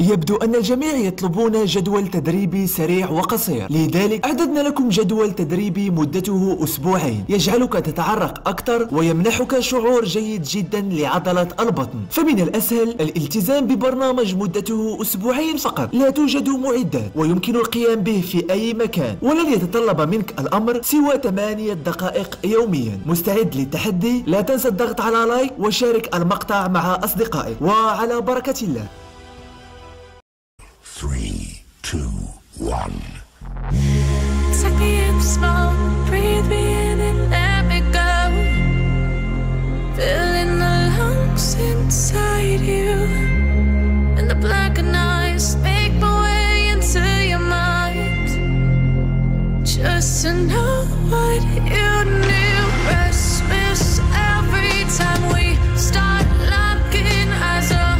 يبدو أن الجميع يطلبون جدول تدريبي سريع وقصير، لذلك أعددنا لكم جدول تدريبي مدته أسبوعين يجعلك تتعرق أكثر ويمنحك شعور جيد جدا لعضلة البطن. فمن الأسهل الالتزام ببرنامج مدته أسبوعين فقط، لا توجد معدات ويمكن القيام به في أي مكان، ولن يتطلب منك الأمر سوى 8 دقائق يوميا. مستعد للتحدي؟ لا تنسى الضغط على لايك وشارك المقطع مع أصدقائك، وعلى بركة الله. 3, 2, 1. Take me in small, breathe me in and let me go. Filling the lungs inside you, and the blackened eyes make my way into your mind. Just to know what you knew. Christmas every time we start locking eyes up.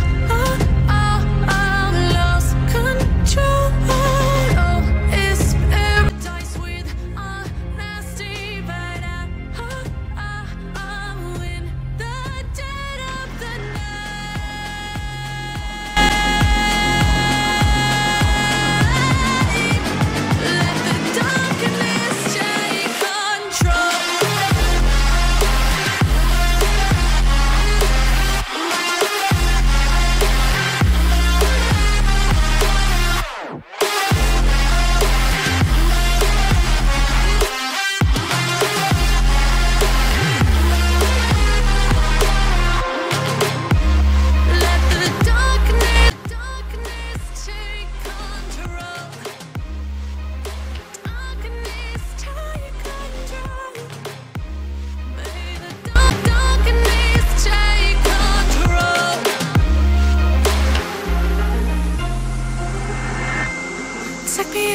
Take me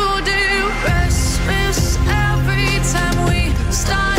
you do. Christmas every time we start.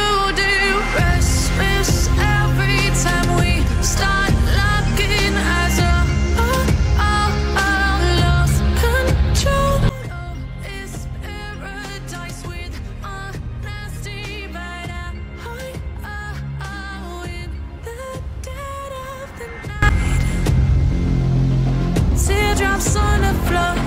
do. Christmas every time we start locking eyes up. Take control.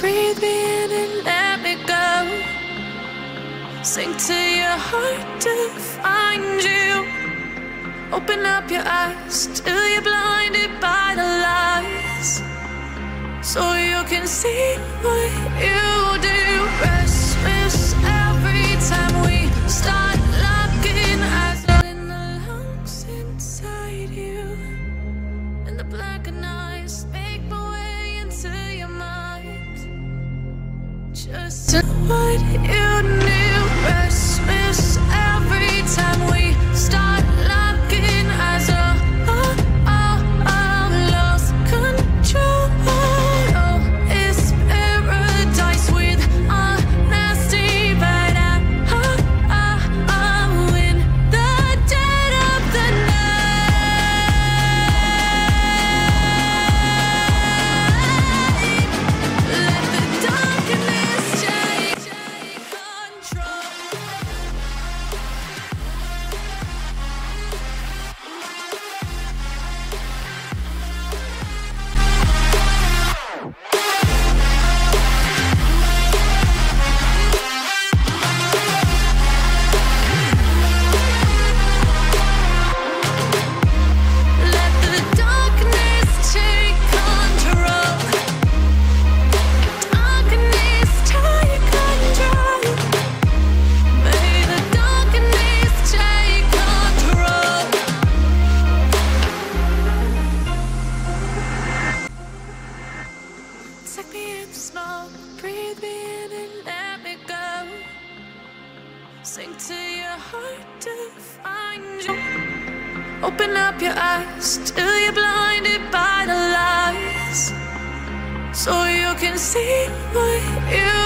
Breathe me in and let me go. Sink to your heart to find you. Open up your eyes till you're blinded by the lies, so you can see what you do. Restless every time we start locking eyes in the lungs inside you, and the black and eyes make my way into your mind. Just what you knew. Restless every time we start locking eyes. Sink to your heart to find you. Open up your eyes till you're blinded by the lies, so you can see what you